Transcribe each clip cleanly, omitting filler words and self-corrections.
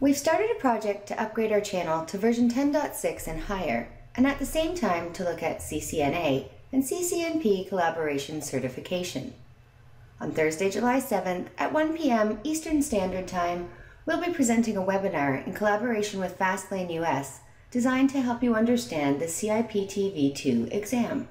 We've started a project to upgrade our channel to version 10.6 and higher, and at the same time to look at CCNA and CCNP Collaboration certification. On Thursday, July 7th at 1 p.m. Eastern Standard Time, we'll be presenting a webinar in collaboration with Fastlane US designed to help you understand the CIPTV2 exam.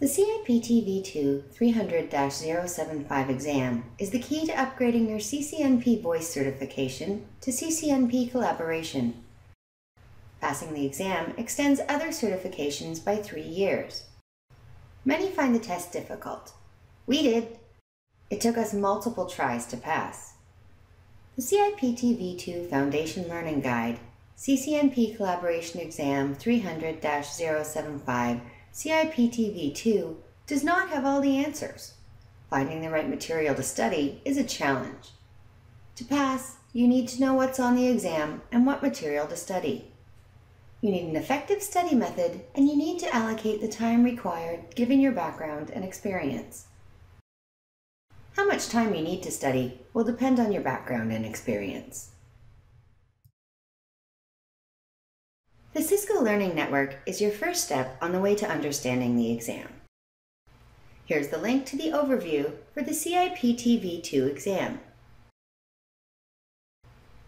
The CIPTV2 300-075 exam is the key to upgrading your CCNP Voice certification to CCNP Collaboration. Passing the exam extends other certifications by 3 years. Many find the test difficult. We did. It took us multiple tries to pass. The CIPTV2 Foundation Learning Guide, CCNP Collaboration Exam 300-075 CIPTV2 does not have all the answers. Finding the right material to study is a challenge. To pass, you need to know what's on the exam and what material to study. You need an effective study method, and you need to allocate the time required given your background and experience. How much time you need to study will depend on your background and experience. The Cisco Learning Network is your first step on the way to understanding the exam. Here's the link to the overview for the CIPTV2 exam.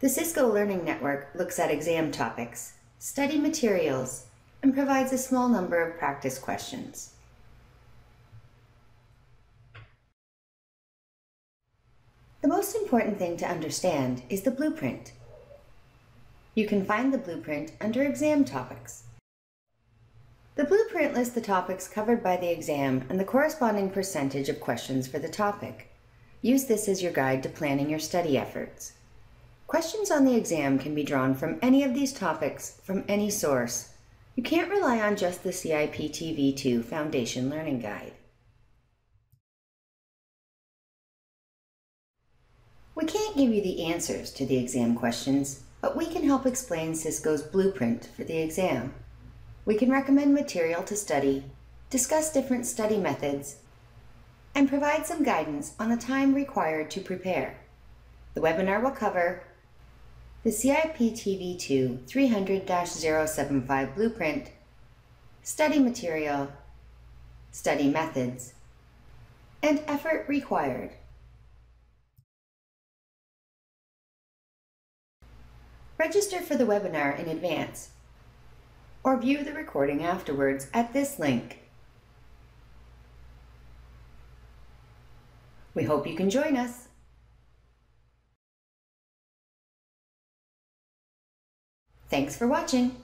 The Cisco Learning Network looks at exam topics, study materials, and provides a small number of practice questions. The most important thing to understand is the blueprint. You can find the blueprint under exam topics. The blueprint lists the topics covered by the exam and the corresponding percentage of questions for the topic. Use this as your guide to planning your study efforts. Questions on the exam can be drawn from any of these topics from any source. You can't rely on just the CIPTV2 Foundation Learning Guide. We can't give you the answers to the exam questions, but we can help explain Cisco's blueprint for the exam. We can recommend material to study, discuss different study methods, and provide some guidance on the time required to prepare. The webinar will cover the CIPTV2 300-075 blueprint, study material, study methods, and effort required. Register for the webinar in advance or view the recording afterwards at this link. We hope you can join us. Thanks for watching.